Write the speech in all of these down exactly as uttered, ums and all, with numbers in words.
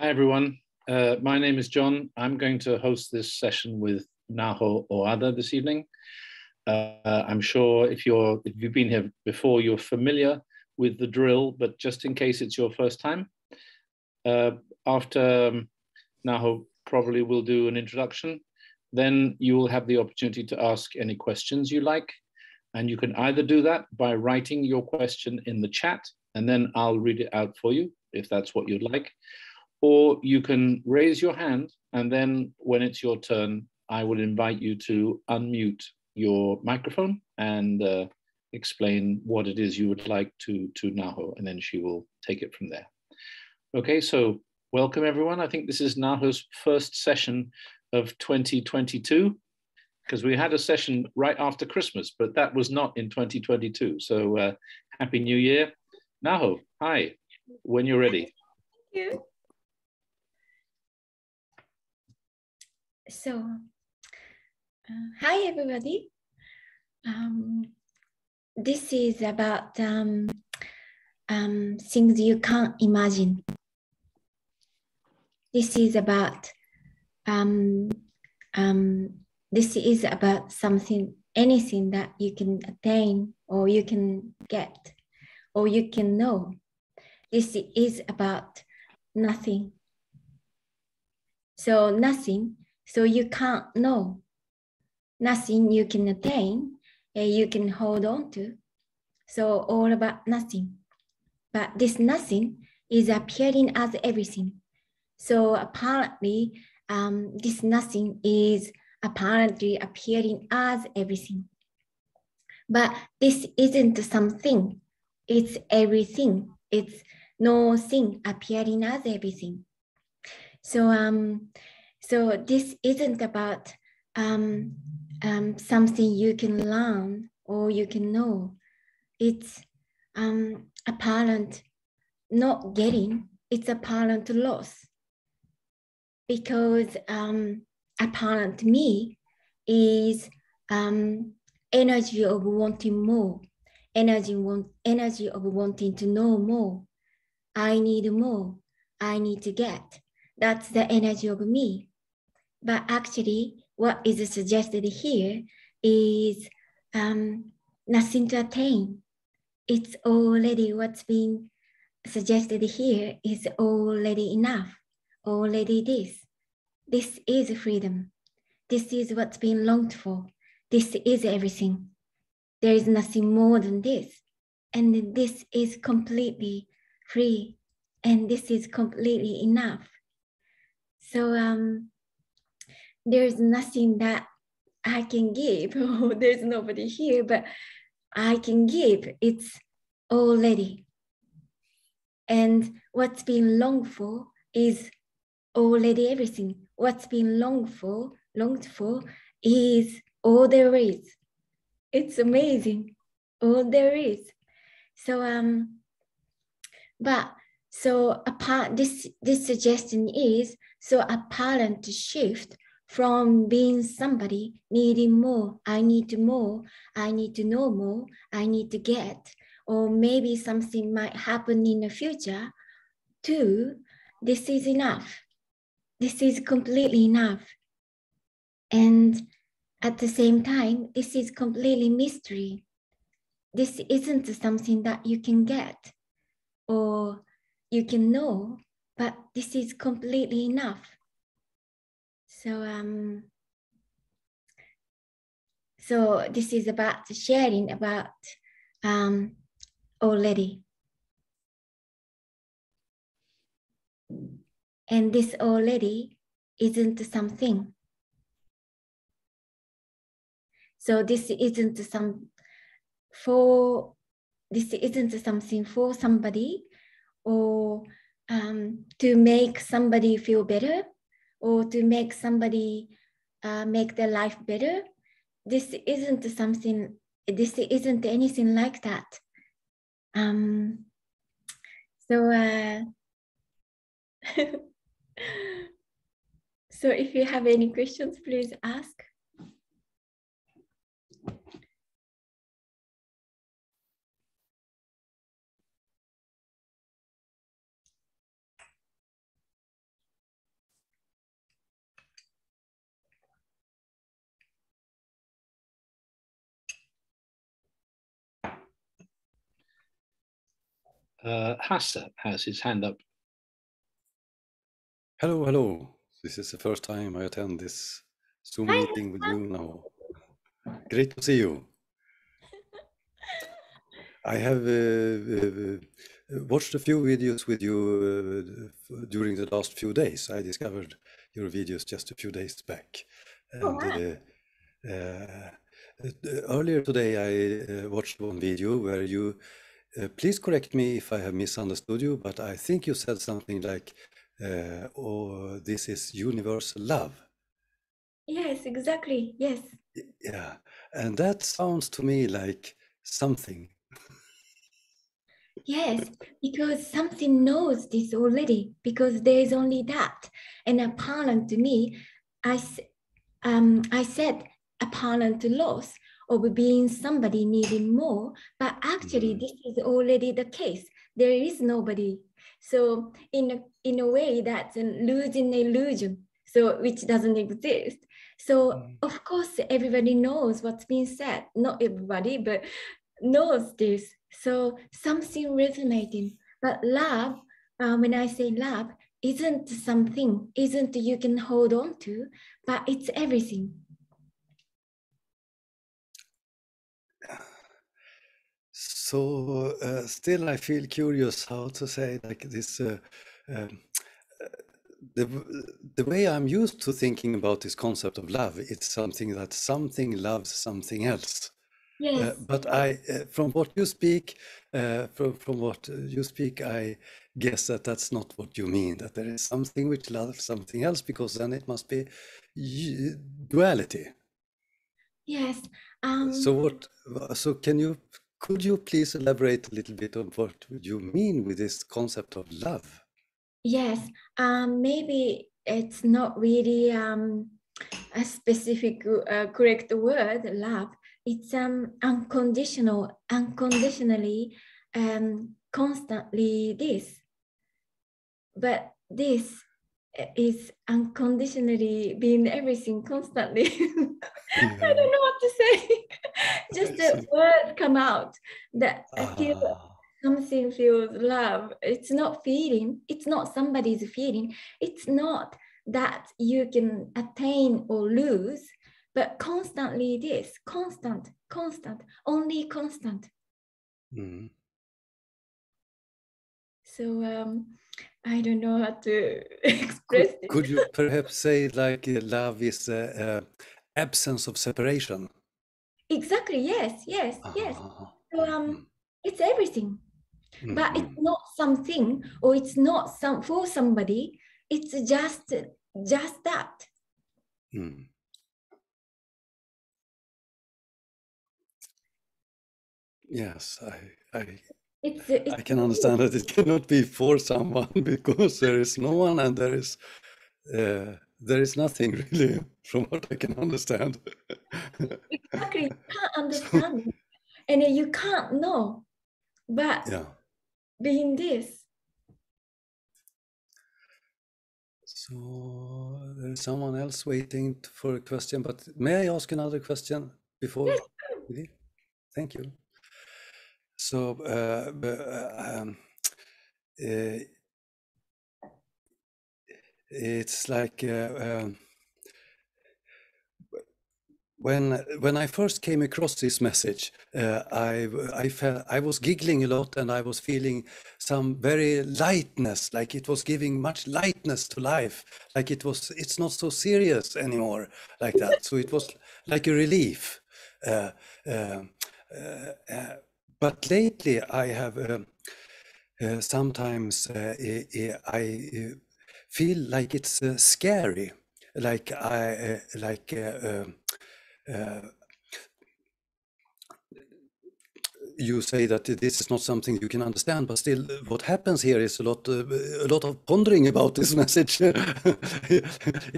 Hi, everyone. Uh, my name is John. I'm going to host this session with Naho Owada this evening. Uh, I'm sure if, you're, if you've been here before, you're familiar with the drill, but just in case it's your first time, uh, after um, Naho probably will do an introduction, then you will have the opportunity to ask any questions you like. And you can either do that by writing your question in the chat, and then I'll read it out for you, if that's what you'd like. Or you can raise your hand, and then when it's your turn, I will invite you to unmute your microphone and uh, explain what it is you would like to, to Naho, and then she will take it from there. Okay, so welcome everyone. I think this is Naho's first session of twenty twenty-two, because we had a session right after Christmas, but that was not in twenty twenty-two. So uh, Happy New Year. Naho, hi, when you're ready. Thank you. So, uh, hi everybody. Um, this is about um, um, things you can't imagine. This is about, um, um, this is about something, anything that you can attain or you can get or you can know. This is about nothing. So nothing. So you can't know, nothing you can attain, uh, you can hold on to. So all about nothing. But this nothing is appearing as everything. So apparently, um, this nothing is apparently appearing as everything. But this isn't something, it's everything. It's no thing appearing as everything. So, um, So this isn't about um, um, something you can learn or you can know. It's um, apparent not getting, it's apparent loss. Because um, apparent me is um, energy of wanting more, energy, want, energy of wanting to know more. I need more, I need to get. That's the energy of me. But actually, what is suggested here is um, nothing to attain. It's already what's being suggested here is already enough, already this. This is freedom. This is what's being longed for. This is everything. There is nothing more than this. And this is completely free. And this is completely enough. So, um, there's nothing that I can give. Oh, there's nobody here, but I can give. It's already. And what's been longed for is already everything. What's been longed for, longed for is all there is. It's amazing. All there is. So, um, but so apart, this, this suggestion is so apparent shift from being somebody needing more, I need more, I need to know more, I need to get, or maybe something might happen in the future, to this is enough. This is completely enough. And at the same time, this is completely mystery. This isn't something that you can get or you can know, but this is completely enough. So, um, so this is about sharing about um, already. And this already isn't something. So this isn't some for, this isn't something for somebody or um, to make somebody feel better, or to make somebody uh, make their life better. This isn't something, this isn't anything like that. Um, so, uh, so if you have any questions, please ask. Uh, Hasa has his hand up. Hello, hello. This is the first time I attend this Zoom Hi. meeting with you now. Great to see you. I have uh, watched a few videos with you uh, during the last few days. I discovered your videos just a few days back. And, oh, wow. uh, uh, earlier today I uh, watched one video where you, uh, please correct me if I have misunderstood you, but I think you said something like, uh, oh, this is universal love. Yes, exactly, yes. Yeah, and that sounds to me like something. Yes, because something knows this already, because there is only that. And apparent to me, I, um, I said apparent loss of being somebody needing more, but actually this is already the case. There is nobody. So in a, in a way, that's an losing illusion, so which doesn't exist. So of course, everybody knows what's being said. Not everybody, but knows this. So something resonating. But love, uh, when I say love, isn't something, isn't you can hold on to, but it's everything. So uh, still I feel curious how to say like this, uh, um, the, the way I'm used to thinking about this concept of love, it's something that something loves something else. Yes. Uh, but I, uh, from what you speak, uh, from, from what you speak, I guess that that's not what you mean, that there is something which loves something else, because then it must be duality. Yes. Um... So what, so can you, could you please elaborate a little bit on what you mean with this concept of love? Yes, um, maybe it's not really um, a specific uh, correct word, love. It's um, unconditional, unconditionally, um, constantly this. But this is unconditionally being everything constantly. Yeah. I don't know what to say. Just the word come out that ah. I feel something feels love. It's not feeling. It's not somebody's feeling. It's not that you can attain or lose. But constantly this, constant, constant, only constant. Mm. So um, I don't know how to express could, it. Could you perhaps say like uh, love is uh, uh, absence of separation? Exactly, yes, yes, ah. yes. So um, it's everything, mm-hmm. but it's not something or it's not some for somebody. It's just, just that. Mm. Yes, I, I, it's, it's, I can understand that it cannot be for someone, because there is no one and there is uh, there is nothing really, from what I can understand. Exactly, you can't understand so, and you can't know, but yeah. being this. So there's someone else waiting for a question, but may I ask another question before? Yes. Really? Thank you. So, uh, um, uh, it's like uh, um, when when I first came across this message, uh, I I felt I was giggling a lot, and I was feeling some very lightness, like it was giving much lightness to life, like it was it's not so serious anymore, like that. So it was like a relief. Uh, uh, uh, uh, But lately, I have uh, uh, sometimes uh, I feel like it's uh, scary, like I uh, like uh, uh, you say that this is not something you can understand, but still, what happens here is a lot uh, a lot of pondering about this message.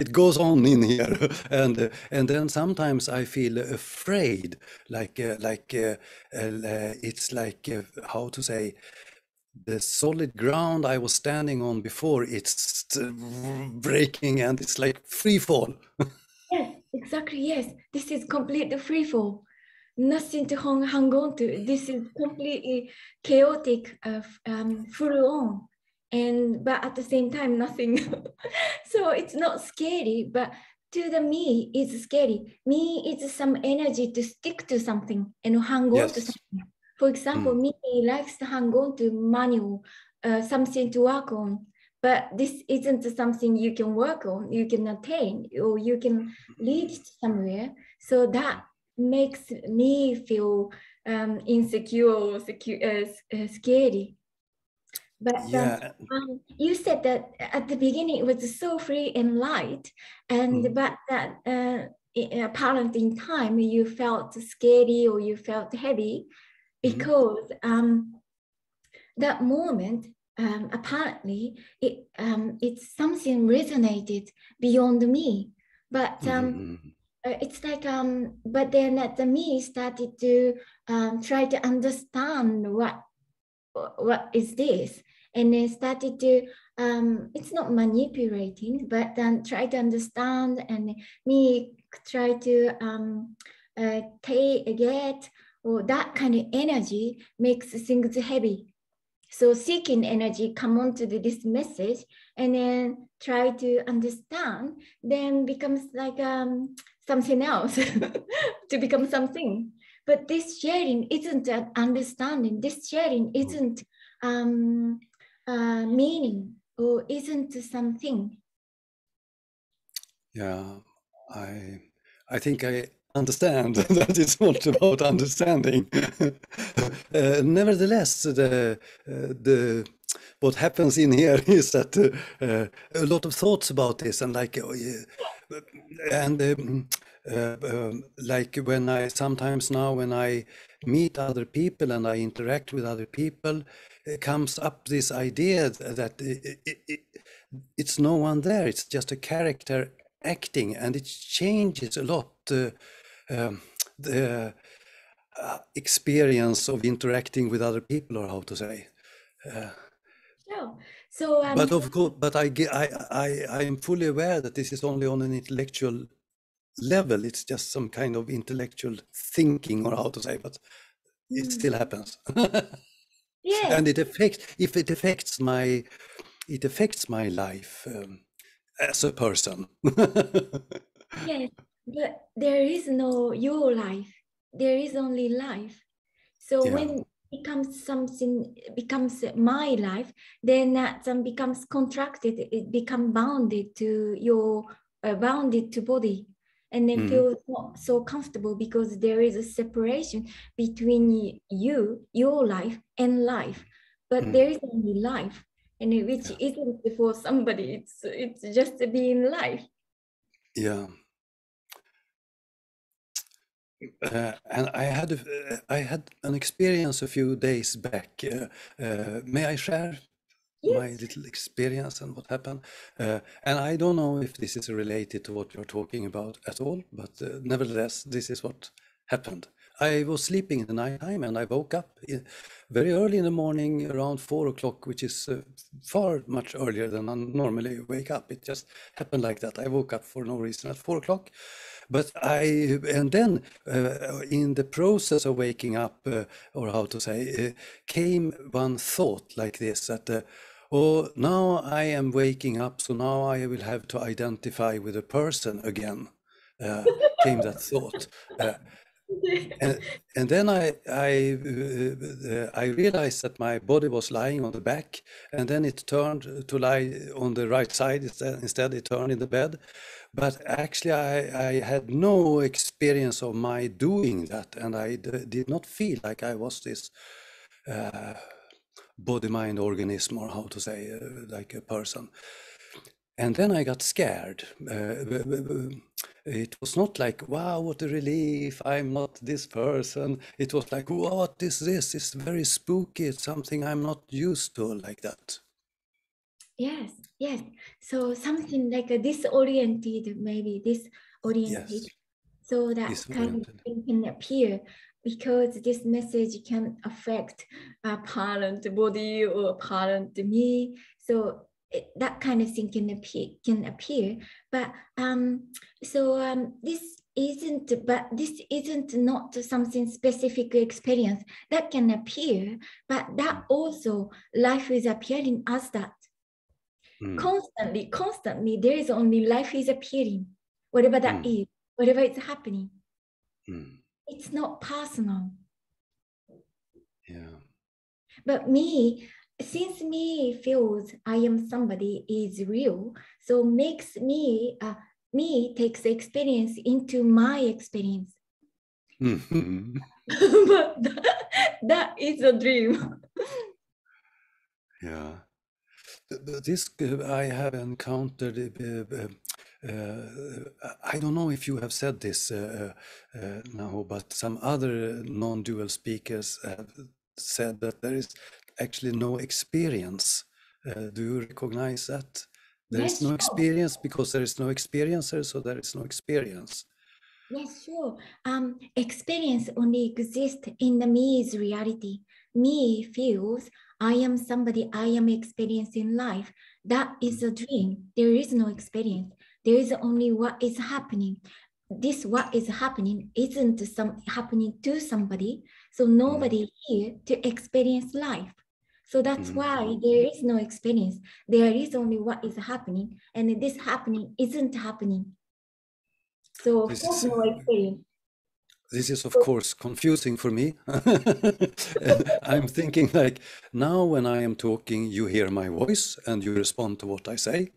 It goes on in here, and uh, and then sometimes I feel afraid, like uh, like uh, uh, it's like uh, how to say, the solid ground I was standing on before, it's breaking and it's like free fall. Yes, exactly. Yes, this is complete free fall. nothing to hang on to. This is completely chaotic, uh, um, full on, and but at the same time, nothing. So it's not scary, but to the me, it's scary. Me is some energy to stick to something and hang yes. on to something. For example, mm. me likes to hang on to manual, uh, something to work on. But this isn't something you can work on, you can attain, or you can reach somewhere. So that makes me feel um, insecure or secure, uh, scary. But yeah. um, um, you said that at the beginning it was so free and light, and mm. but that uh, apparently in time you felt scary or you felt heavy because mm. um, that moment, Um, apparently, it, um, it's something resonated beyond me, but um, mm-hmm. it's like, um, but then at the me started to um, try to understand what, what is this, and then started to, um, it's not manipulating, but then try to understand, and me try to um, uh, take, get, or that kind of energy makes things heavy. So seeking energy, come on to this message, and then try to understand, then becomes like um, something else to become something. But this sharing isn't an understanding. This sharing isn't um, uh, meaning or isn't something. Yeah, I, I think I understand that it's not about understanding. Uh, nevertheless, the uh, the what happens in here is that uh, uh, a lot of thoughts about this, and like oh, yeah, and um, uh, um, like when I sometimes now when I meet other people and I interact with other people, it comes up this idea that it, it, it, it's no one there; it's just a character acting, and it changes a lot. Uh, um, the Uh, experience of interacting with other people, or how to say. Uh, yeah. So. Um, but of course, but I, I, I, I am fully aware that this is only on an intellectual level. It's just some kind of intellectual thinking, or how to say. But it mm. still happens. Yeah. And it affects. If it affects my, it affects my life um, as a person. Yes, but there is no your life. There is only life. So yeah. when it becomes something, becomes my life, then that um, becomes contracted, it becomes bounded to your, uh, bounded to body. And then mm. feels not so comfortable because there is a separation between you, your life, and life. But mm. there is only life, and which yeah. isn't for somebody, it's, it's just being life. Yeah. Uh, and I had uh, I had an experience a few days back. Uh, uh, may I share yes. my little experience and what happened? Uh, and I don't know if this is related to what you're talking about at all, but uh, nevertheless, this is what happened. I was sleeping in the night time, and I woke up in, very early in the morning, around four o'clock, which is uh, far much earlier than I normally wake up. It just happened like that. I woke up for no reason at four o'clock. But I, and then uh, in the process of waking up, uh, or how to say, uh, came one thought like this, that, uh, oh, now I am waking up, so now I will have to identify with a person again, uh, came that thought. Uh, and, and then I, I, uh, I realized that my body was lying on the back, and then it turned to lie on the right side, instead it turned in the bed. But actually, I, I had no experience of my doing that, and I d did not feel like I was this uh, body-mind organism, or how to say, uh, like a person. And then I got scared. Uh, it was not like, wow, what a relief, I'm not this person. It was like, what is this? It's very spooky, it's something I'm not used to, like that. Yes, yes. So something like a disoriented, maybe disoriented. Yes. So that kind of thing can appear because this message can affect a parent body or a parent me. So it, that kind of thing can appear. Can appear. But um, so um, this isn't, but this isn't not something specific experience that can appear, but that also life is appearing as that. Mm. Constantly, constantly, there is only life is appearing, whatever that mm. is, whatever is happening. Mm. It's not personal. Yeah. But me, since me feels I am somebody is real, so makes me, uh, me takes experience into my experience. Mm-hmm. But that, that is a dream. Yeah. This I have encountered, uh, uh, I don't know if you have said this, uh, uh, Naho, but some other non-dual speakers have said that there is actually no experience. Uh, do you recognize that? There yes, is no sure. experience because there is no experiencer, so there is no experience. Yes, sure. Um, experience only exists in the me's reality. Me feels I am somebody, I am experiencing life. That is a dream. There is no experience. There is only what is happening. This what is happening isn't some happening to somebody. So nobody here to experience life. So that's why there is no experience. There is only what is happening. And this happening isn't happening. So of course no experience. This is, of course, confusing for me. I'm thinking like, now when I am talking, you hear my voice and you respond to what I say.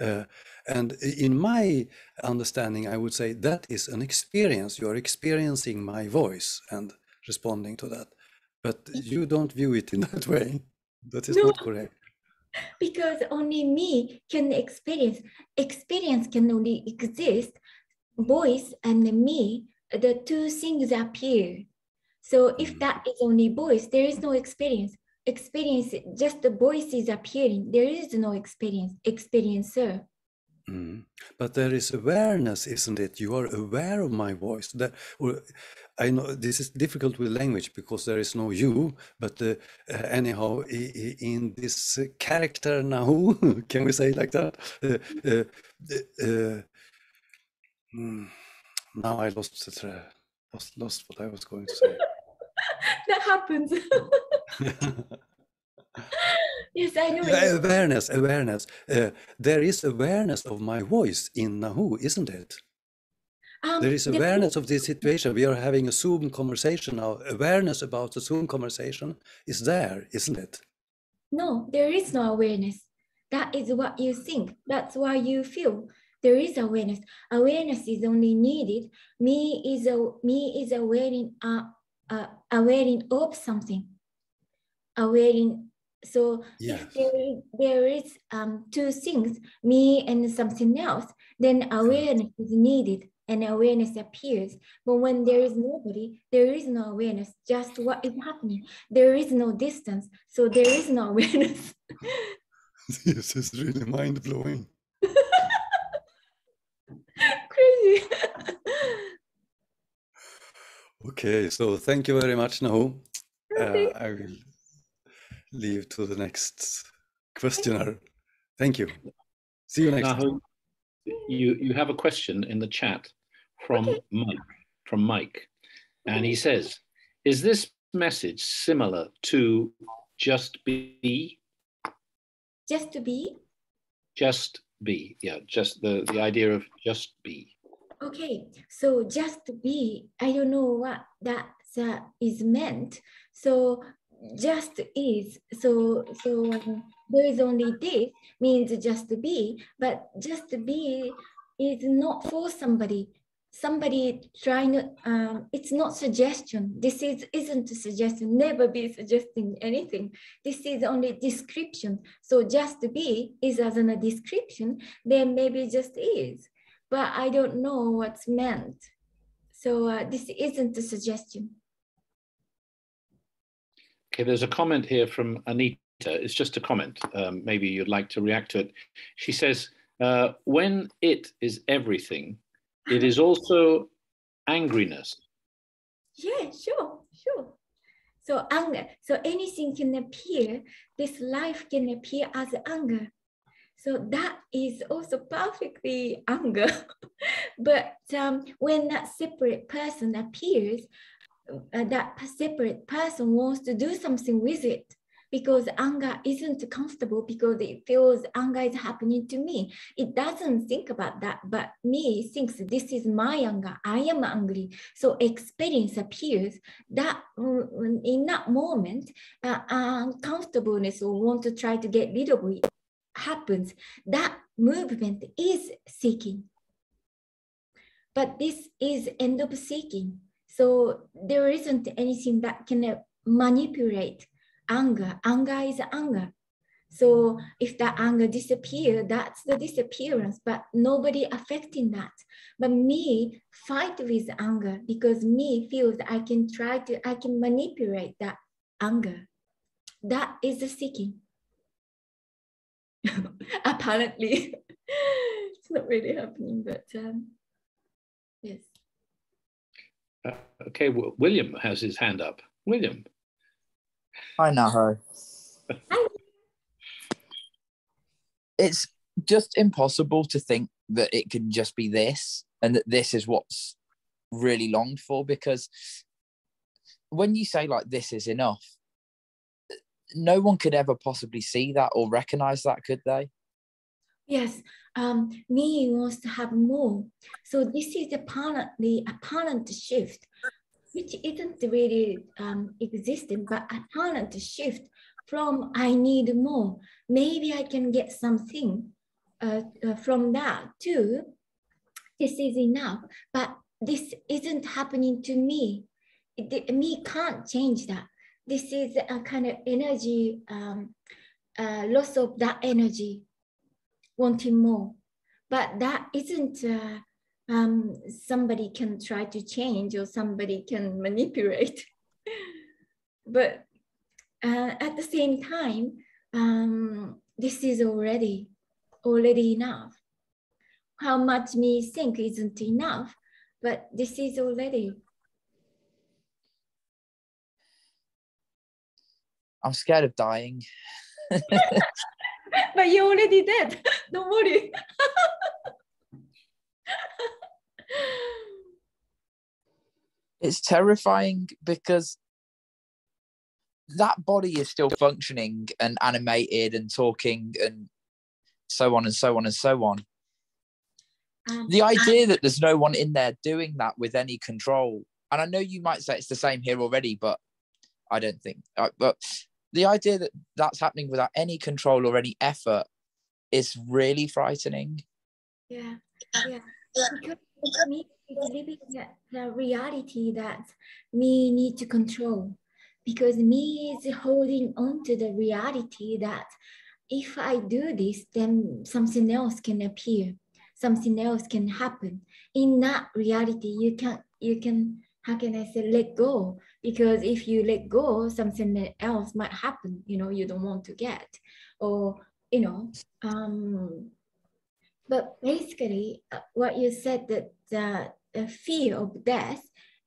Uh, and in my understanding, I would say that is an experience. You are experiencing my voice and responding to that. But you don't view it in that way. That is no, not correct. Because only me can experience. Experience can only exist, voice and me. The two things appear. So if that is only voice, there is no experience. Experience, just the voice is appearing. There is no experience, experiencer. Mm. But there is awareness, isn't it? You are aware of my voice. That, or, I know this is difficult with language because there is no you, but uh, uh, anyhow, in this character Naho, can we say it like that? Uh, uh, uh, mm. Now I lost the thread. Lost, lost what I was going to say. That happens. Yes, I know. Yeah, awareness, awareness. Uh, there is awareness of my voice in Naho, isn't it? Um, there is awareness the... of this situation. We are having a Zoom conversation now. Awareness about the Zoom conversation is there, isn't it? No, there is no awareness. That is what you think. That's why you feel. There is awareness. Awareness is only needed. Me is a me is aware in uh, uh, aware of something. Aware in, so yes. If there, there is um two things, me and something else, then awareness is needed and awareness appears. But when there is nobody, there is no awareness. Just what is happening. There is no distance, so there is no awareness. This is really mind blowing. Crazy. Okay, so thank you very much, Naho. Uh, I will leave to the next questioner. Thank you. See you next Naho, time. You, you have a question in the chat from okay. Mike, from Mike, and he says, is this message similar to just be? Just to be? Just be, yeah, just the, the idea of just be. Okay, so just be, I don't know what that uh, is meant. So just is, so so um, there is only this means just be, but just be is not for somebody. Somebody trying to, um, it's not suggestion. This is, isn't a suggestion, never be suggesting anything. This is only description. So just to be is as in a description, then maybe just is. But I don't know what's meant. So uh, this isn't a suggestion. Okay, there's a comment here from Anita. It's just a comment. Um, maybe you'd like to react to it. She says, uh, when it is everything, it is also angriness. Yeah, sure, sure. So anger, so anything can appear, this life can appear as anger. So that is also perfectly anger. But um, when that separate person appears, uh, that separate person wants to do something with it because anger isn't comfortable, because it feels anger is happening to me. It doesn't think about that, but me thinks this is my anger, I am angry. So experience appears that in that moment, uh, uncomfortableness or want to try to get rid of it happens. That movement is seeking. But this is end of seeking. So there isn't anything that can manipulate anger. Anger is anger. So if that anger disappears, that's the disappearance, but nobody affecting that. But me fight with anger because me feels I can try to, I can manipulate that anger. That is the seeking. Apparently, it's not really happening, but um, yes. Uh, okay, well, William has his hand up. William. Hi, Naho. It's just impossible to think that it could just be this and that this is what's really longed for, because when you say like this is enough, no one could ever possibly see that or recognize that, could they? Yes, um, me wants to have more. So this is apparently apparent shift, which isn't really um, existent, but apparent shift from I need more. Maybe I can get something uh, uh, from that too. This is enough, but this isn't happening to me. It, me can't change that. This is a kind of energy, um, uh, loss of that energy, wanting more. But that isn't uh, um, somebody can try to change or somebody can manipulate. But uh, at the same time, um, this is already, already enough. How much me think isn't enough, but this is already. I'm scared of dying. But you're already dead. Don't worry. It's terrifying because that body is still functioning and animated and talking and so on and so on and so on. Um, the idea that there's no one in there doing that with any control. And I know you might say it's the same here already, but I don't think. But the idea that that's happening without any control or any effort is really frightening. Yeah, yeah. Because me living the reality that me need to control, because me is holding on to the reality that if I do this, then something else can appear, something else can happen. In that reality, you can you can. How can I say let go? Because if you let go, something else might happen, you know, you don't want to get, or, you know, um, but basically uh, what you said, that the, the fear of death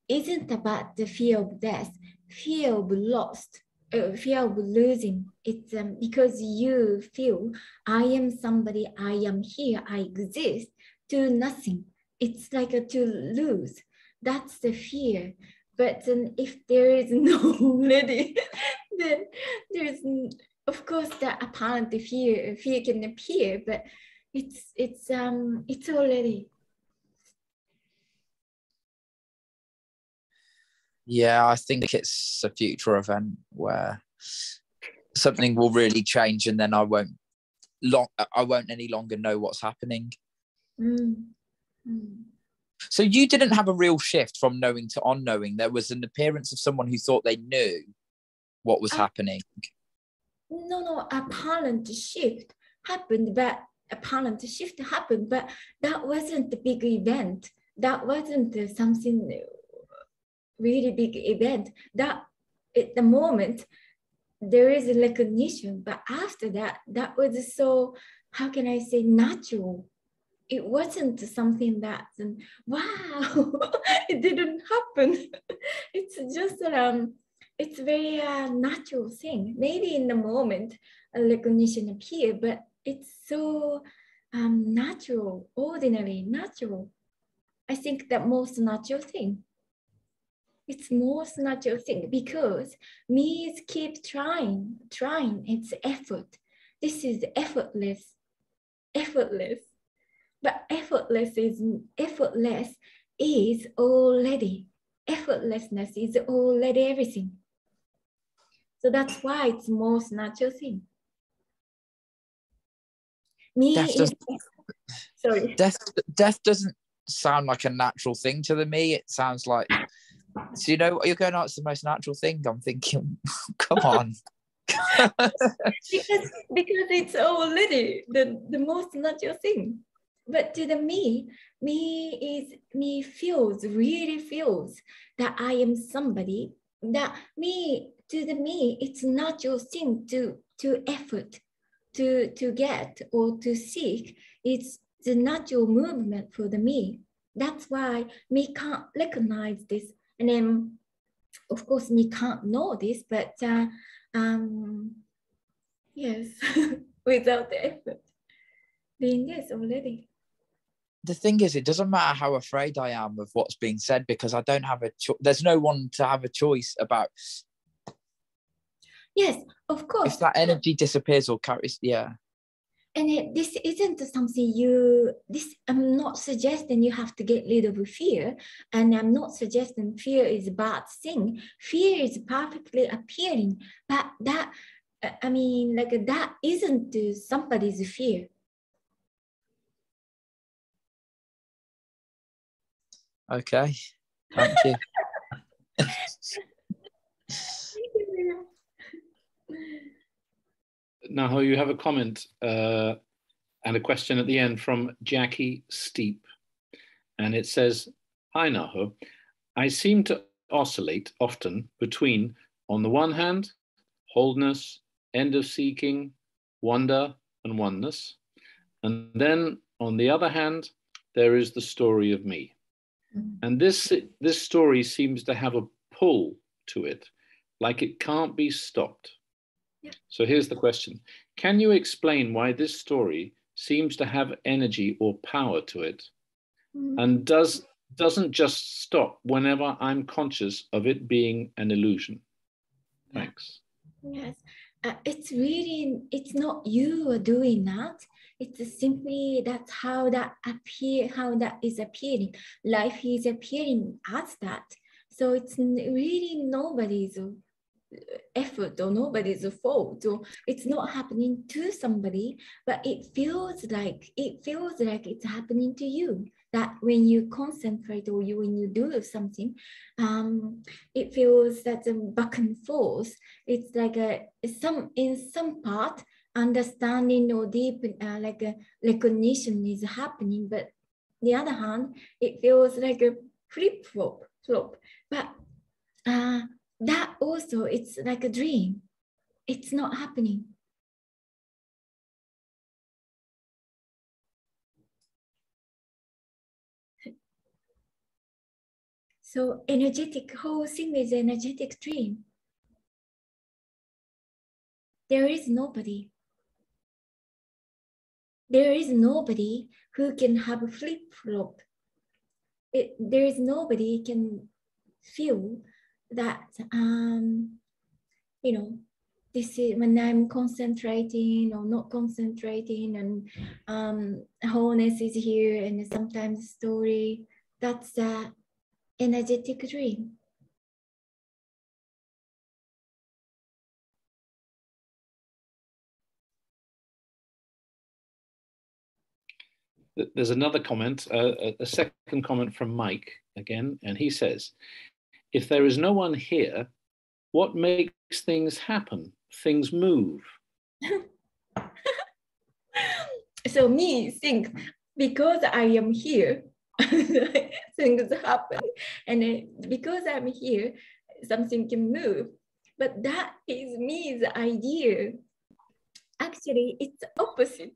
isn't about the fear of death, fear of loss, uh, fear of losing. It's um, because you feel I am somebody, I am here, I exist, to nothing. It's like a, to lose. That's the fear. But um, if there is no already, then there's, of course, the apparent fear, fear can appear, but it's, it's, um, it's already. Yeah, I think it's a future event where something will really change and then I won't, long, I won't any longer know what's happening. Mm. Mm. So you didn't have a real shift from knowing to unknowing. There was an appearance of someone who thought they knew what was uh, happening. No, no, apparent shift happened, but apparent shift happened, but that wasn't the big event. That wasn't uh, something really big event. That at the moment there is a recognition, but after that, that was so, how can I say, natural. It wasn't something that, and wow, it didn't happen. It's just, um, it's very uh, natural thing. Maybe in the moment, a recognition appeared, but it's so um, natural, ordinary, natural. I think the most natural thing. It's most natural thing because me keep trying, trying, it's effort. This is effortless, effortless. But effortless is, effortless is already, effortlessness is already everything. So that's why it's most natural thing. Me death, is, sorry. Death, death doesn't sound like a natural thing to the me. It sounds like, so you know, you're going out, it's the most natural thing. I'm thinking, come on. because, because it's already the, the most natural thing. But to the me, me is, me feels, really feels that I am somebody, that me, to the me, it's not your thing to, to effort, to, to get or to seek. It's the natural movement for the me. That's why me can't recognize this. And then, of course, me can't know this, but uh, um, yes, without the effort, being this already. The thing is, it doesn't matter how afraid I am of what's being said because I don't have a choice. There's no one to have a choice about. Yes, of course. If that energy disappears or carries, yeah. And it, this isn't something you, this, I'm not suggesting you have to get rid of fear. And I'm not suggesting fear is a bad thing. Fear is perfectly appealing, but that, I mean, like that isn't somebody's fear. Okay, thank you. Naho, you have a comment uh, and a question at the end from Jackie Steep. And it says, hi Naho, I seem to oscillate often between, on the one hand, wholeness, end of seeking, wonder and oneness. And then on the other hand, there is the story of me. And this, this story seems to have a pull to it, like it can't be stopped. Yeah. So here's the question. Can you explain why this story seems to have energy or power to it mm. and does, doesn't just stop whenever I'm conscious of it being an illusion? Thanks. Yes. Uh, it's really, it's not you are doing that. It's simply that's how that appear, how that is appearing. Life is appearing as that. So it's really nobody's effort or nobody's fault. Or it's not happening to somebody, but it feels like it feels like it's happening to you. That when you concentrate or you when you do something, um, it feels that the back and forth. It's like a some in some part. Understanding or deep uh, like a recognition is happening, but the other hand, it feels like a flip flop flop. But uh, that also, it's like a dream. It's not happening. So energetic, whole thing is energetic dream. There is nobody. There is nobody who can have a flip-flop. There is nobody can feel that, um, you know, this is when I'm concentrating or not concentrating and um, wholeness is here and sometimes story. That's an energetic dream. There's another comment, uh, a second comment from Mike again, and he says, if there is no one here, what makes things happen? Things move. So me thinks, because I am here, things happen. And because I'm here, something can move. But that is me's idea. Actually, it's opposite.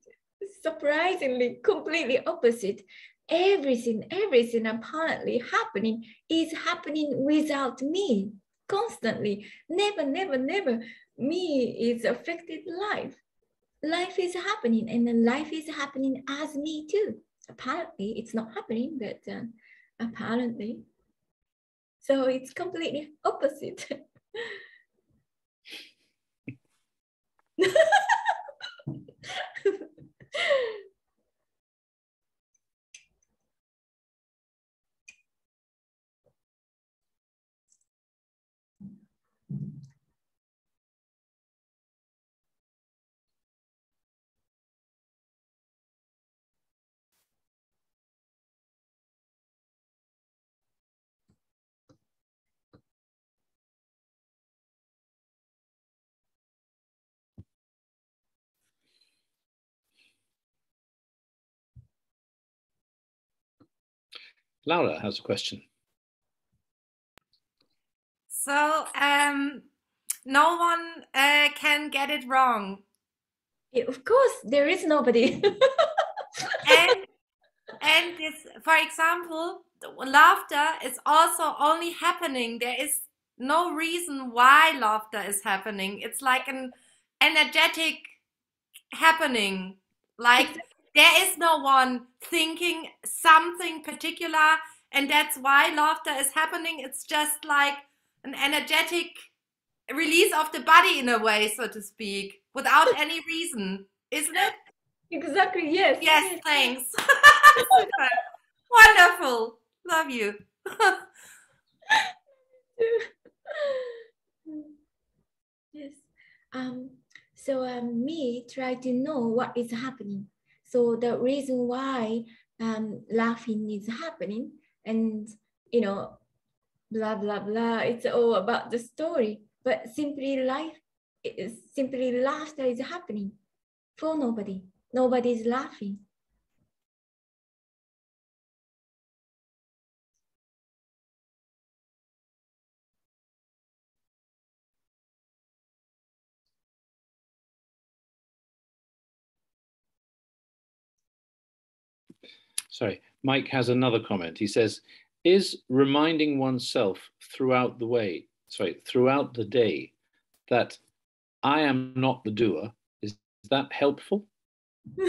Surprisingly, completely opposite. Everything, everything apparently happening is happening without me, constantly. Never, never, never. Me is affected life. life is happening, and then life is happening as me too. Apparently, it's not happening, but uh, apparently. So it's completely opposite. Laura has a question. So um, no one uh, can get it wrong. Yeah, of course, there is nobody. and and this, for example, laughter is also only happening. There is no reason why laughter is happening. It's like an energetic happening, like. Exactly. There is no one thinking something particular, and that's why laughter is happening. It's just like an energetic release of the body in a way, so to speak, without any reason, isn't it? Exactly, yes. Yes, thanks. Wonderful. Love you. Yes. Um, so um, me try to know what is happening. So the reason why um, laughing is happening, and you know, blah blah blah. It's all about the story, but simply life, is, simply laughter is happening for nobody. Nobody's laughing. Sorry, Mike has another comment. He says, is reminding oneself throughout the way, sorry, throughout the day that I am not the doer, is that helpful? Might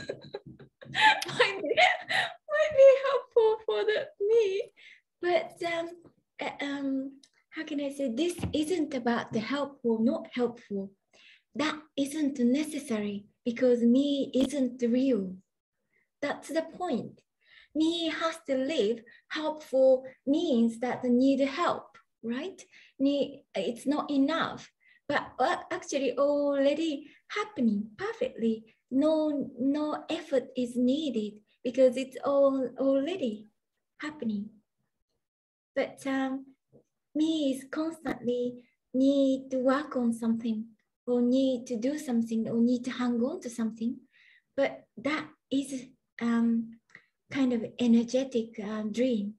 be, might be helpful for the, me, but um, um, how can I say, this isn't about the helpful, not helpful. That isn't necessary because me isn't real. That's the point. Me has to live. Helpful means that I need help, right? Need, it's not enough, but actually already happening perfectly. No, no effort is needed because it's all already happening. But um, me is constantly need to work on something or need to do something or need to hang on to something, but that is Um, kind of energetic uh, dream.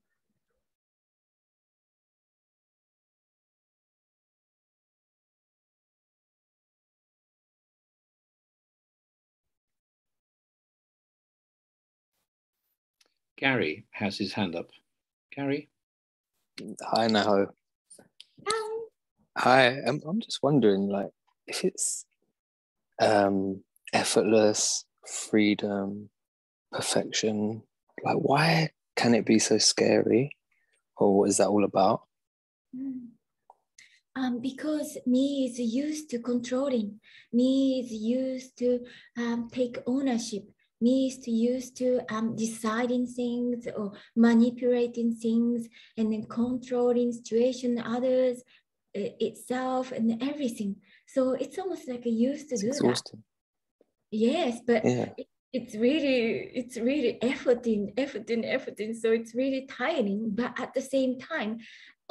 Gary has his hand up. Gary? Hi, Naho. Hi. Hi. I'm, I'm just wondering, like, if it's um, effortless, freedom, perfection, like why can it be so scary, or what is that all about? Mm. Um, because me is used to controlling, me is used to um, take ownership, me is used to um, deciding things or manipulating things and then controlling situation, others, itself and everything. So it's almost like a used to do that. Yes, but yeah. it, It's really, it's really efforting, efforting, efforting. So it's really tiring, but at the same time,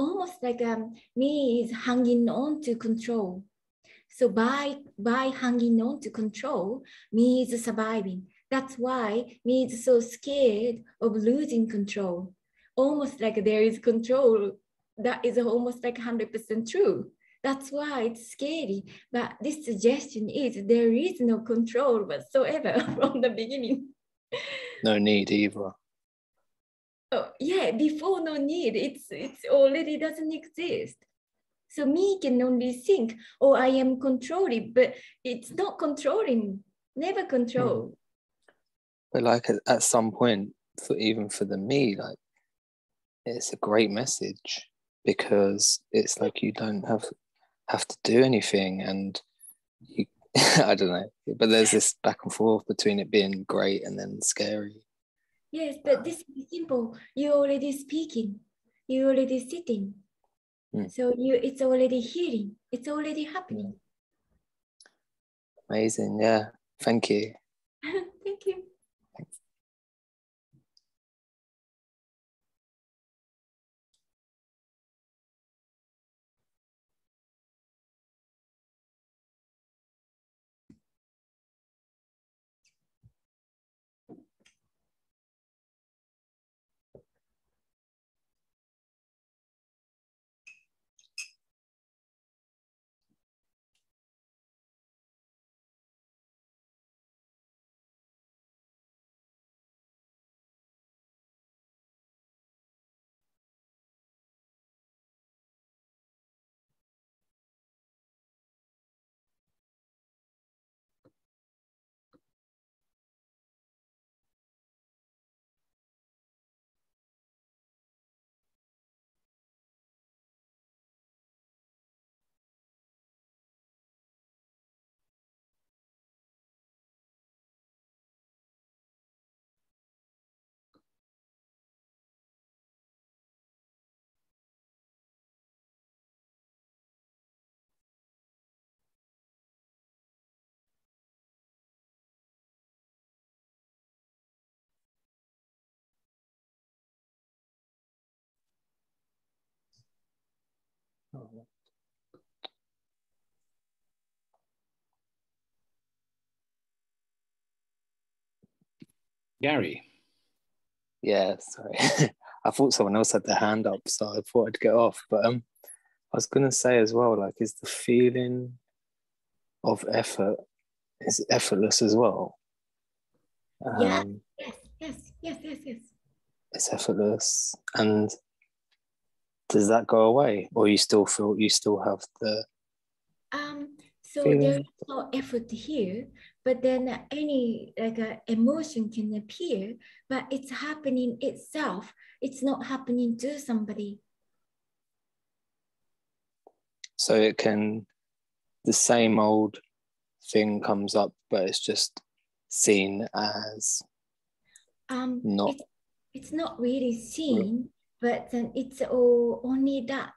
almost like um, me is hanging on to control. So by, by hanging on to control, me is surviving. That's why me is so scared of losing control. Almost like there is control that is almost like one hundred percent true. That's why it's scary, but this suggestion is there is no control whatsoever from the beginning. No need either. Oh yeah, before no need, it's it's already doesn't exist. So me can only think, oh, I am controlling, but it's not controlling, never control. Mm. But like at, at some point, for even for the me, like it's a great message because it's like you don't have have to do anything, and you, I don't know. But there's this back and forth between it being great and then scary. Yes, but this is simple. You're already speaking. You're already sitting. Mm. So you, it's already healing. It's already happening. Amazing. Yeah. Thank you. Thank you. Thanks. Gary. Yeah, sorry. I thought someone else had their hand up, so I thought I'd get off. But um, I was going to say as well, like, is the feeling of effort is effortless as well? Um, yeah. Yes. Yes. Yes. Yes. Yes. It's effortless, and does that go away, or you still feel you still have the? Um. So feeling? There is no effort here, but then any like uh, emotion can appear, but it's happening itself. It's not happening to somebody. So it can, the same old thing comes up, but it's just seen as. Um. Not. It's, it's not really seen. But then it's all only that.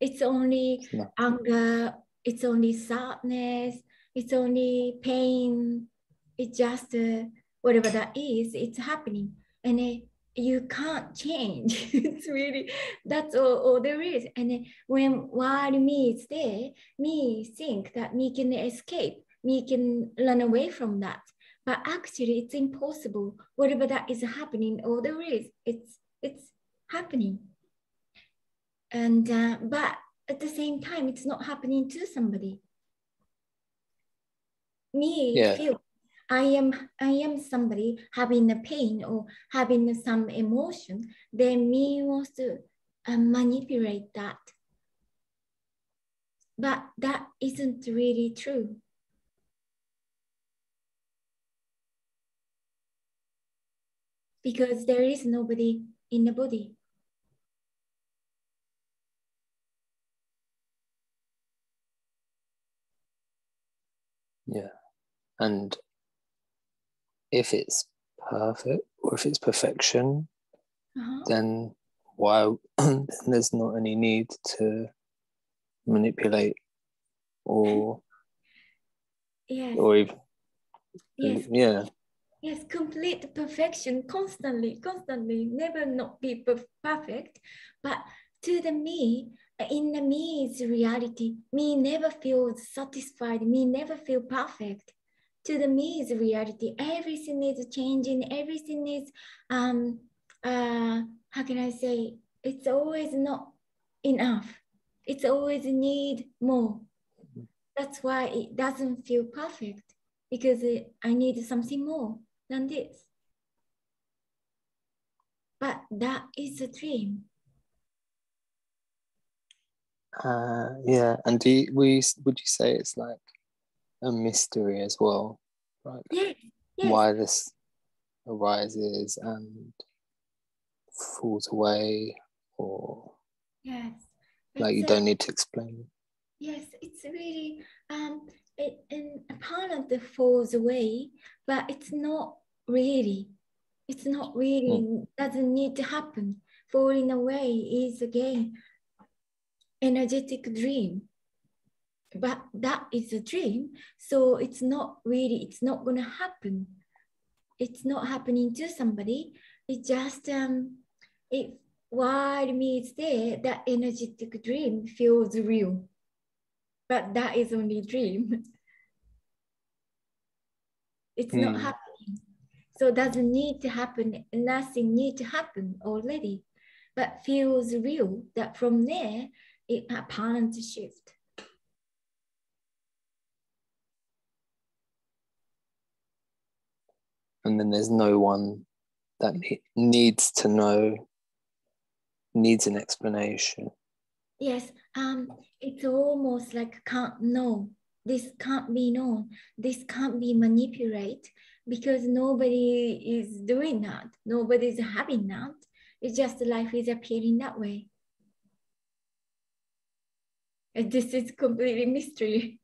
It's only no. anger, it's only sadness, it's only pain. It's just uh, whatever that is, it's happening. And uh, you can't change. It's really, that's all, all there is. And uh, when while me is there, me think that me can escape, me can run away from that. But actually it's impossible. Whatever that is happening, all there is, it's, it's happening, and uh, but at the same time, it's not happening to somebody. Me yeah. feel I am I am somebody having a pain or having some emotion. Then me wants to uh, manipulate that, but that isn't really true. Because there is nobody in the body. Yeah. And if it's perfect or if it's perfection, uh-huh. then why there's not any need to manipulate or yes. or even yes. yeah. Yes, complete perfection, constantly, constantly, never not be perfect. But to the me, in the me's reality, me never feels satisfied, me never feel perfect. To the me's reality, everything is changing, everything is, um, uh, how can I say, it's always not enough. It's always need more. That's why it doesn't feel perfect, because I need something more than this. But that is a dream. Uh, yeah, and do you, we would you say it's like a mystery as well, like yeah, yeah. why this arises and falls away, or yes, like you uh, don't need to explain? Yes, it's really um, it, an a part of the falls away, but it's not really, it's not really mm. doesn't need to happen. Falling away is again energetic dream, but that is a dream, so it's not really, it's not gonna happen, it's not happening to somebody. It just um it while it's there, that energetic dream feels real, but that is only dream. It's mm. not happening, so it doesn't need to happen, nothing need to happen already, but feels real. That from there it happens to shift. And then there's no one that needs to know, needs an explanation. Yes, um, it's almost like can't know. This can't be known. This can't be manipulated because nobody is doing that. Nobody's having that. It's just life is appearing that way. And this is completely mystery.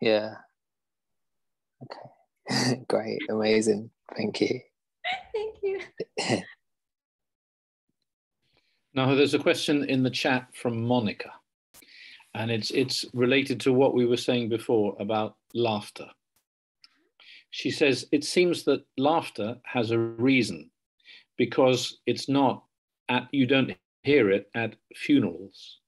Yeah. Okay. Great, amazing. Thank you. Thank you. Now, there's a question in the chat from Monica, and it's it's related to what we were saying before about laughter. She says, it seems that laughter has a reason because it's not at, you don't hear it at funerals.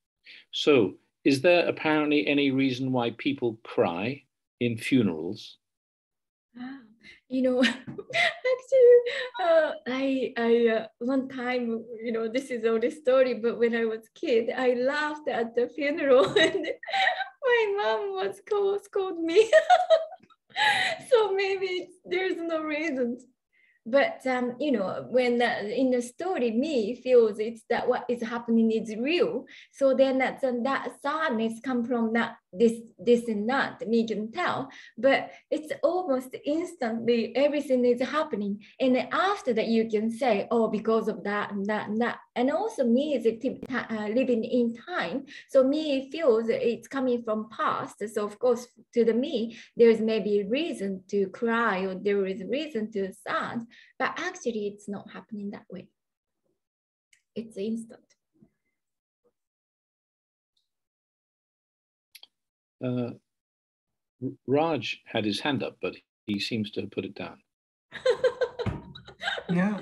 So is there apparently any reason why people cry in funerals? Wow. You know, actually, uh, I, I uh, one time, you know, this is only story, but when I was kid, I laughed at the funeral and my mom was called, scold me. So maybe there's no reason. But, um, you know, when uh, in the story, me feels it's that what is happening is real. So then that's, and that sadness come from that, this, this and that, me can tell. But it's almost instantly everything is happening. And then after that, you can say, oh, because of that and that and that. And also me is uh, living in time. So me feels it's coming from past. So of course, to the me, there is maybe a reason to cry or there is a reason to sad. But actually, it's not happening that way. It's instant. Uh, Raj had his hand up, but he seems to have put it down. Yeah.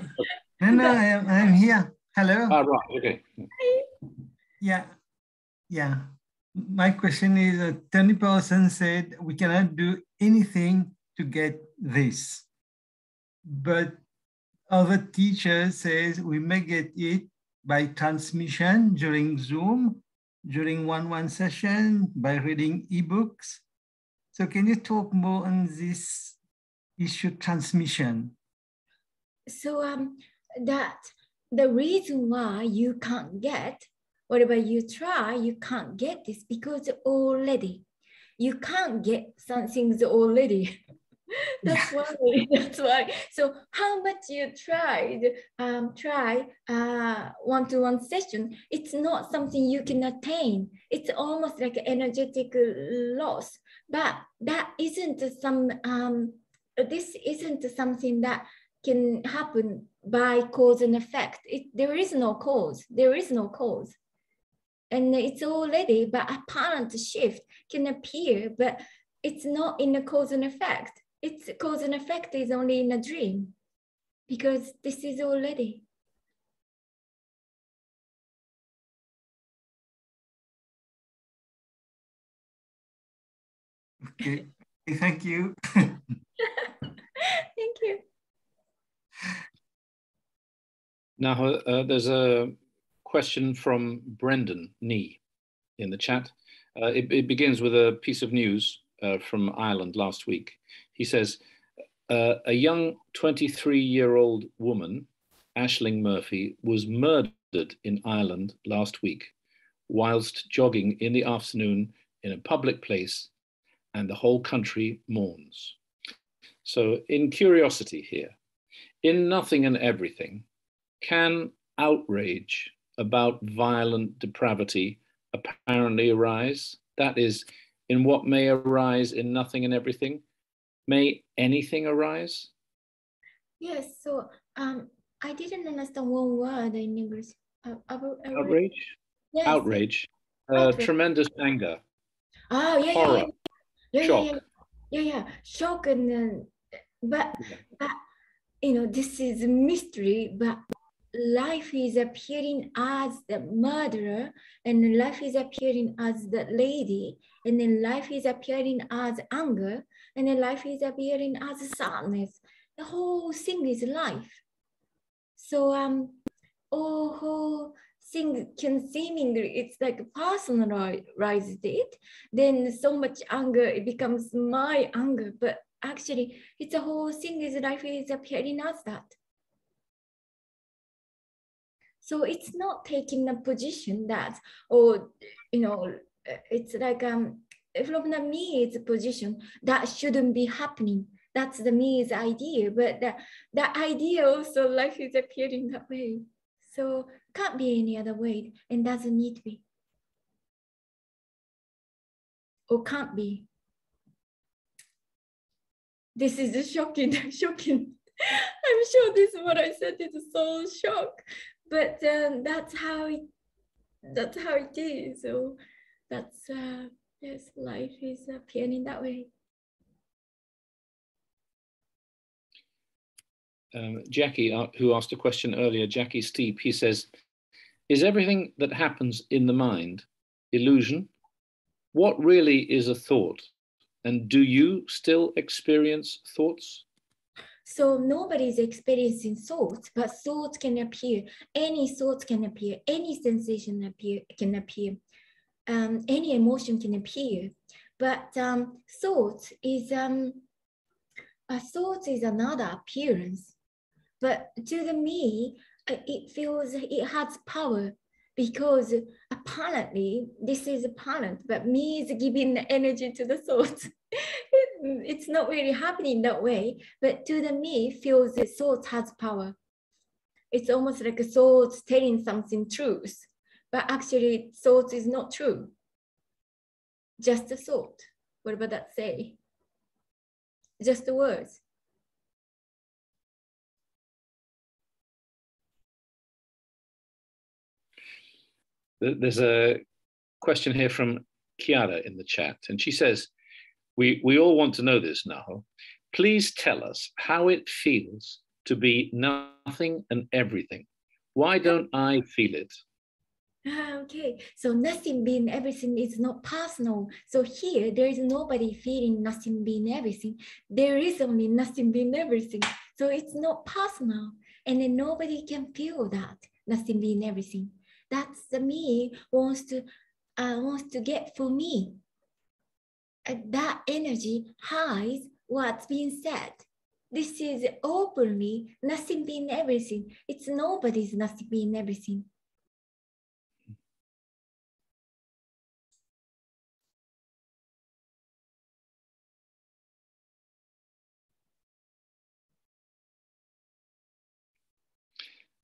No, no, I am, I'm here. Hello. Ah, right, okay. Yeah, yeah. My question is, uh, Tony Parsons said, we cannot do anything to get this. But other teacher says we may get it by transmission during Zoom, during one-on-one session, by reading ebooks. So can you talk more on this issue transmission? So um, that the reason why you can't get, whatever you try, you can't get this because already, you can't get some things already. That's why, that's why. So how much you tried, um, try uh, one-to-one session, it's not something you can attain. It's almost like an energetic loss, but that isn't some, um, this isn't something that can happen by cause and effect. It, there is no cause, there is no cause. And it's already, but apparent shift can appear, but it's not in the cause and effect. It's cause and effect is only in a dream because this is already. Okay, thank you. Thank you. Now, uh, there's a question from Brendan Nee in the chat. Uh, it, it begins with a piece of news uh, from Ireland last week. He says, uh, a young twenty-three-year-old woman, Aisling Murphy, was murdered in Ireland last week whilst jogging in the afternoon in a public place, and the whole country mourns. So in curiosity here, in Nothing and Everything, can outrage about violent depravity apparently arise? That is, in what may arise in Nothing and Everything, may anything arise? Yes, so um, I didn't understand one word in English. Uh, outrage? Outrage. Yes. Outrage. Uh, outrage. Tremendous anger. Oh, yeah, horror, yeah, yeah. Yeah, shock. Yeah, yeah, yeah, yeah. Shock and then, but, yeah. but, you know, this is a mystery, but life is appearing as the murderer, and life is appearing as the lady, and then life is appearing as anger, and then life is appearing as sadness. The whole thing is life. So um, all whole thing can seemingly, it's like personalized it, then so much anger, it becomes my anger, but actually it's a whole thing is life is appearing as that. So it's not taking a position that, or, you know, it's like, um, from the me, it's a position that shouldn't be happening. That's the me's idea, but the, the idea also life is appearing that way. So can't be any other way, and doesn't need to be. Or can't be. This is shocking, shocking. I'm sure this is what I said, it's so shock. But um, that's how it, that's how it is. So that's uh, yes, life is appearing that way. Um, Jackie, uh, who asked a question earlier, Jackie Steep, he says, "Is everything that happens in the mind illusion? What really is a thought? And do you still experience thoughts?" So nobody's experiencing thoughts, but thoughts can appear. Any thoughts can appear. Any sensation appear can appear. Um, any emotion can appear. But um, thought is um, a thought is another appearance. But to the me, it feels it has power because apparently this is apparent. But me is giving the energy to the thought. It's not really happening that way, but to the me feels the thought has power. It's almost like a thought telling something truth, but actually thought is not true. Just a thought. What about that say? Just the words. There's a question here from Chiara in the chat, and she says, We, we all want to know this, Naho. Please tell us how it feels to be nothing and everything. Why don't I feel it? Ah, okay, so nothing being everything is not personal. So here, there is nobody feeling nothing being everything. There is only nothing being everything. So it's not personal. And then nobody can feel that, nothing being everything. That's the me wants to, uh, wants to get for me. That energy hides what's being said. This is openly nothing being everything. It's nobody's nothing being everything.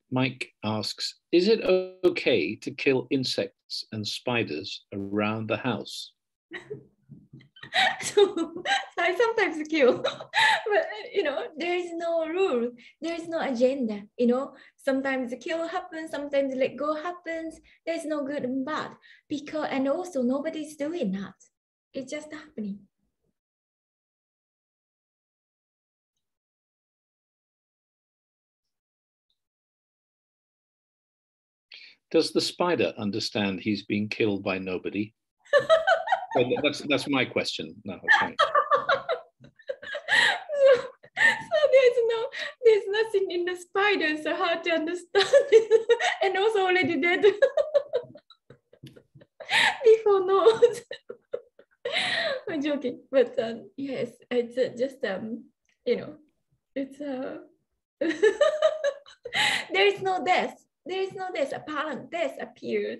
Mike asks, is it okay to kill insects and spiders around the house? So I sometimes kill, but you know, there is no rule, there is no agenda, you know, sometimes the kill happens, sometimes let go happens, there's no good and bad, because, and also nobody's doing that, it's just happening. Does the spider understand he's been killed by nobody? Well, that's that's my question now. Okay. so, so there's no there's nothing in the spider, so hard to understand, and also already dead before knows. I'm joking, but um, yes, it's uh, just um, you know, it's uh, there is no death. there is no death, upon death appeared.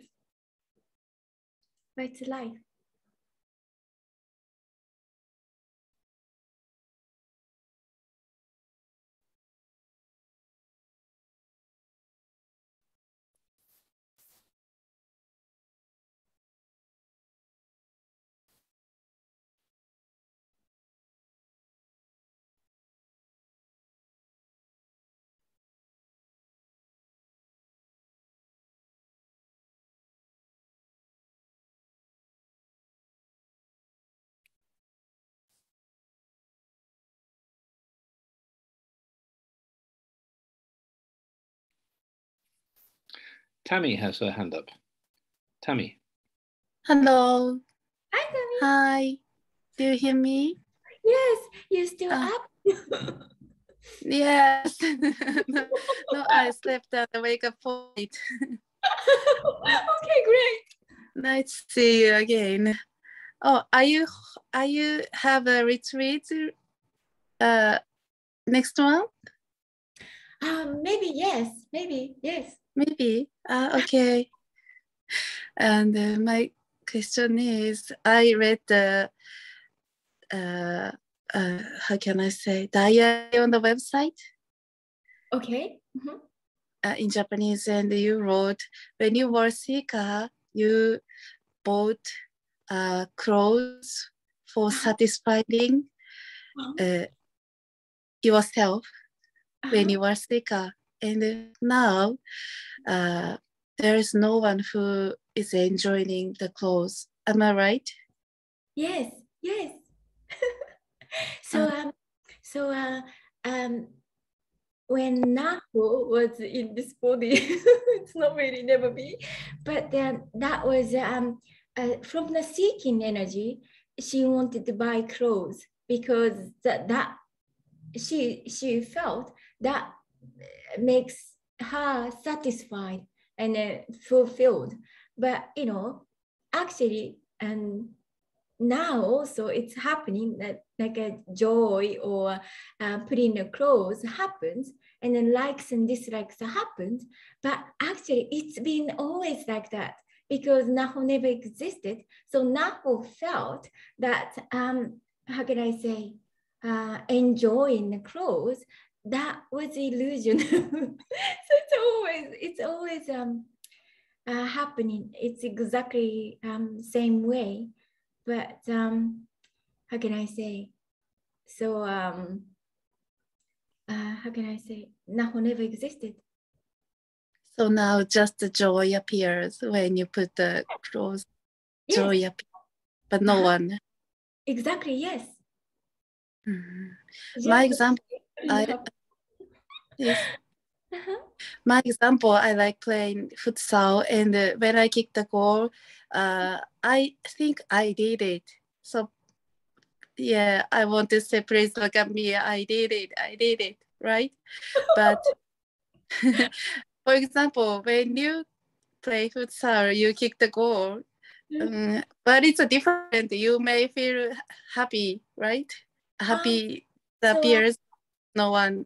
But it's life. Tammy has her hand up. Tammy. Hello. Hi, Tammy. Hi. Do you hear me? Yes. You're still uh, up? Yes. No, I slept at the wake-up point. Okay, great. Nice to see you again. Oh, are you are you have a retreat uh, next month? Um, maybe yes. Maybe yes. Maybe, uh, okay. And uh, my question is, I read the, uh, uh, how can I say, diary on the website. Okay. Mm-hmm. Uh, in Japanese, and you wrote, when you were sicker, you bought uh, clothes for satisfying uh, yourself uh-huh. when you were sicker. And now uh, there is no one who is enjoying the clothes. Am I right? Yes, yes. so, um, so uh, um, when Naho was in this body, it's not really never be. But then that was um, uh, from the seeking energy. She wanted to buy clothes because that that she she felt that makes her satisfied and uh, fulfilled. But you know, actually, and now also it's happening that like a joy or uh, putting a clothes happens, and then likes and dislikes happens. But actually, it's been always like that because Naho never existed. So Naho felt that um, how can I say, uh, enjoying the clothes. That was illusion. So it's always, it's always um, uh, happening. It's exactly um, same way. But um, how can I say? So um, uh, how can I say? Naho never existed. So now just the joy appears when you put the clothes. Yes. Joy appears, but no uh, one. Exactly. Yes. Mm-hmm. Yes. My example. I, yes. uh-huh. My example, I like playing futsal, and uh, when I kicked the goal, uh, I think I did it. So, yeah, I want to say, please look at me. I did it. I did it. Right? But, for example, when you play futsal, you kick the goal, um, but it's a different. You may feel happy, right? Happy um, so appears. No one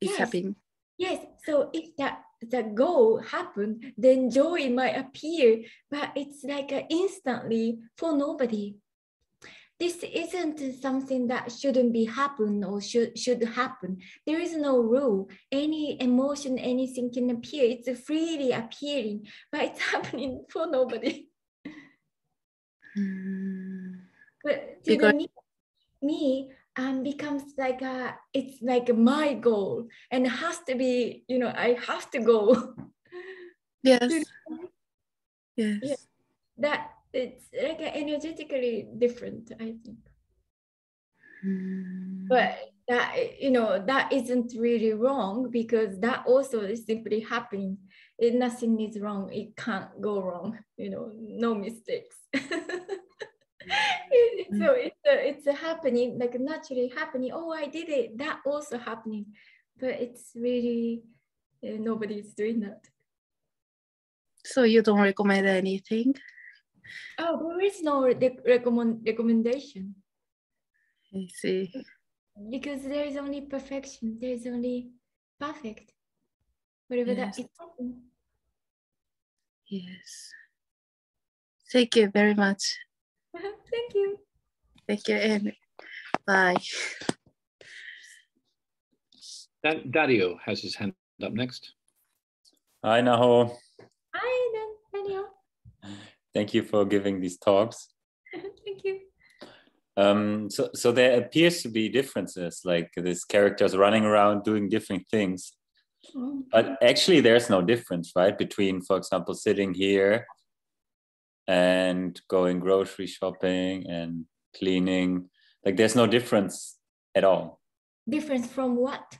is yes. happening. Yes. So if that the goal happened, then joy might appear, but it's like a instantly for nobody. This isn't something that shouldn't be happen or should should happen. There is no rule. Any emotion, anything can appear. It's freely appearing, but it's happening for nobody. Mm. But to because the, me. Um, becomes like a, it's like my goal and has to be, you know, I have to go. Yes. Yes. Yeah. That it's like energetically different, I think. Mm. But that, you know, that isn't really wrong because that also is simply happening. It, nothing is wrong. It can't go wrong, you know, no mistakes. So it's a, it's a happening, like naturally happening. Oh, I did it. That also happening, but it's really uh, nobody's doing that. So you don't recommend anything? Oh, there is no re recommend recommendation. I see. Because there is only perfection. There is only perfect. Whatever yes. that is. Yes. Thank you very much. Thank you. Thank you, and bye. Dan Dario has his hand up next. Hi, Naho. Hi, Dan Dario. Thank you for giving these talks. Thank you. Um, so, so there appears to be differences, like these characters running around doing different things. Mm-hmm. But actually there's no difference, right? Between, for example, sitting here and going grocery shopping and cleaning. Like there's no difference at all. Difference from what?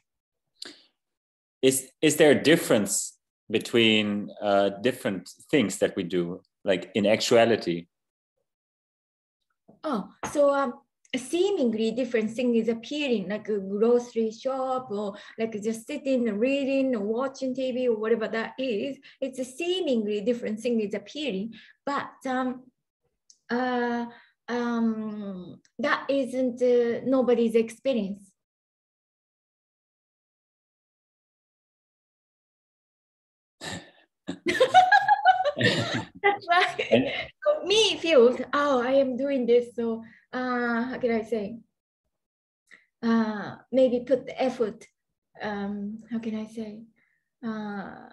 Is, is there a difference between uh, different things that we do, like in actuality? Oh, so um, a seemingly different thing is appearing, like a grocery shop or like just sitting and reading or watching T V or whatever that is. It's a seemingly different thing is appearing, but um, uh, um, that isn't uh, nobody's experience. That's why me feels, oh, I am doing this, so uh, how can I say, uh, maybe put the effort, um, how can I say, uh,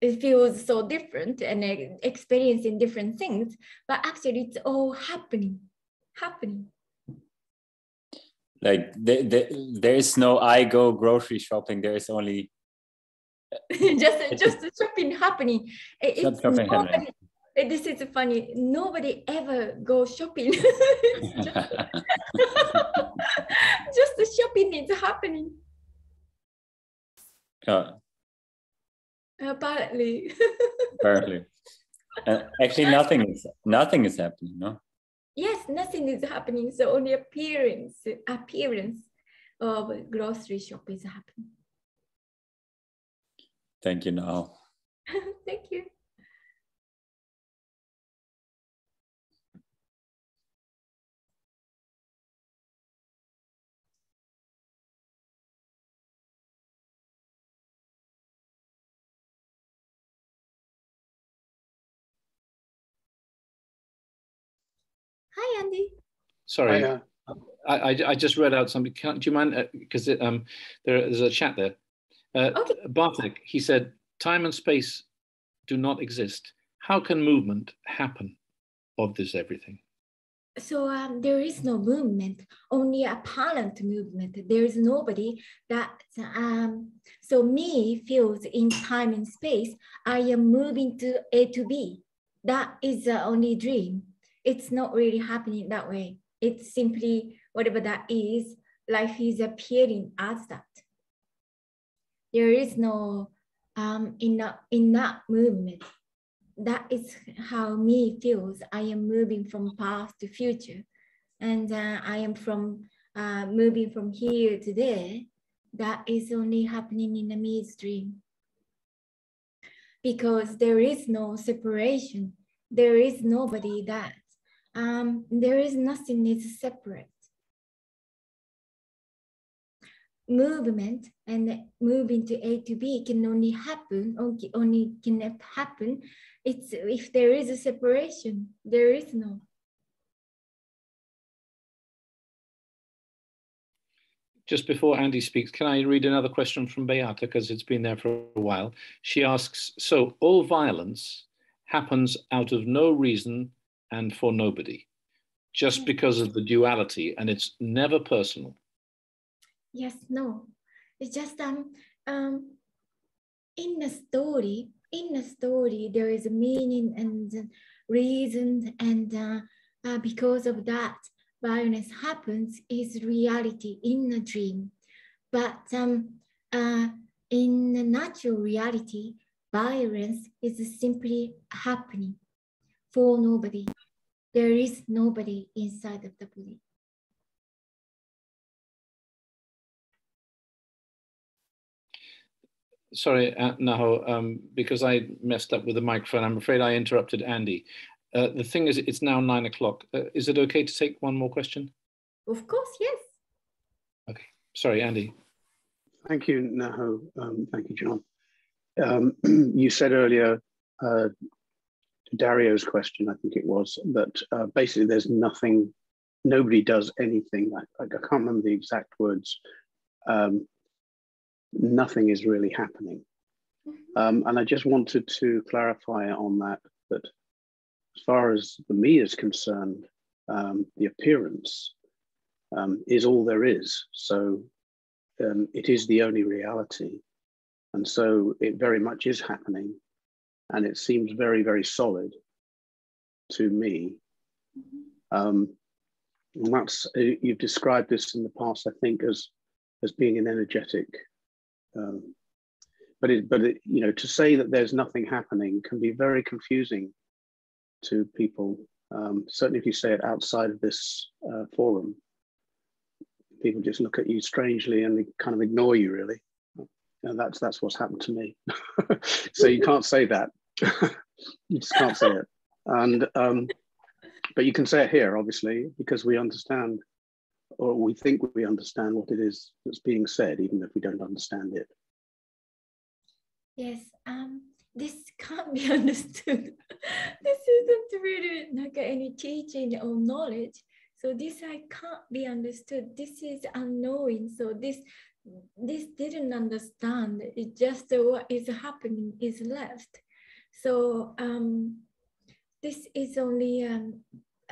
it feels so different and uh, experiencing different things, but actually it's all happening, happening. Like the, the, there is no I go grocery shopping, there is only just just the shopping happening. It, it's shopping nobody, happening. It, this is funny. Nobody ever goes shopping. just, just the shopping is happening. Uh, apparently. apparently. Uh, actually, nothing is nothing is happening. No. Yes, nothing is happening. So only appearance appearance of grocery shop is happening. Thank you, Naho. Thank you. Hi, Andy. Sorry, Hi, uh, I, I I just read out something. Can, do you mind? Because uh, um, there, there's a chat there. Uh, okay. Bartek, he said, time and space do not exist. How can movement happen of this everything? So um, there is no movement, only apparent movement. There is nobody that, um, so me feels in time and space, I am moving to A to B. That is uh, only dream. It's not really happening that way. It's simply whatever that is, life is appearing as that. There is no um, in, that, in that movement. That is how me feels. I am moving from past to future. And uh, I am from uh, moving from here to there. That is only happening in the midstream. Because there is no separation. There is nobody that. Um, there is nothing that is separate. Movement and moving to A to B can only happen, only, only cannot happen. It's if there is a separation, there is no. Just before Andy speaks, can I read another question from Beata, because it's been there for a while. She asks, so all violence happens out of no reason and for nobody, just because of the duality, and it's never personal. Yes, no. It's just um, um, in the story, in the story, there is a meaning and reason, and uh, uh, because of that, violence happens is reality in a dream. But um, uh, in the natural reality, violence is simply happening for nobody. There is nobody inside of the body. Sorry, Naho, um, because I messed up with the microphone. I'm afraid I interrupted Andy. Uh, the thing is, it's now nine o'clock. Uh, is it okay to take one more question? Of course, yes. Okay. Sorry, Andy. Thank you, Naho. Um, thank you, John. Um, you said earlier, uh, to Dario's question, I think it was, that uh, basically there's nothing, nobody does anything. I, I can't remember the exact words. Um, nothing is really happening. Um, and I just wanted to clarify on that, that as far as the me is concerned, um, the appearance um, is all there is. So um, it is the only reality. And so it very much is happening. And it seems very, very solid to me. Um, and that's, you've described this in the past, I think, as, as being an energetic, um, but it, but it, you know, to say that there's nothing happening can be very confusing to people. Um, certainly if you say it outside of this uh, forum, people just look at you strangely and they kind of ignore you, really. And that's that's what's happened to me. So you can't say that. You just can't say it. And um, but you can say it here, obviously, because we understand, or we think we understand what it is that's being said, even if we don't understand it. Yes, um, this can't be understood. This isn't really like any teaching or knowledge. So this I can't be understood. This is unknowing. So this. This didn't understand, it just uh, what is happening is left. So um, this is only um,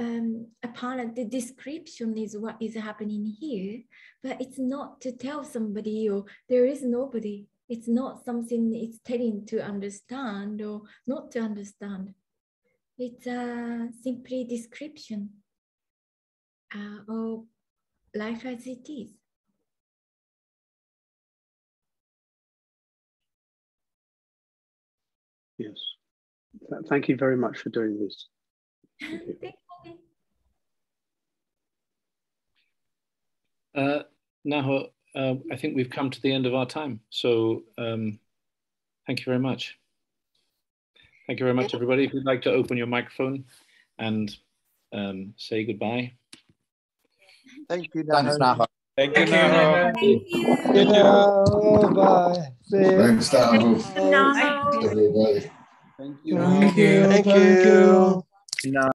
um, apparent, the description is what is happening here, but it's not to tell somebody, or there is nobody. It's not something it's telling to understand or not to understand. It's uh, simply description uh, of life as it is. Yes, thank you very much for doing this. Thank you. Uh, Naho, uh, I think we've come to the end of our time. So um, thank you very much. Thank you very much, everybody. If you'd like to open your microphone and um, say goodbye. Thank you, Naho. Thank you, Naho. Thank you. Thank you, Naho. Bye. Thanks, Naho. Thank you. Thank you. Thank you. Thank you.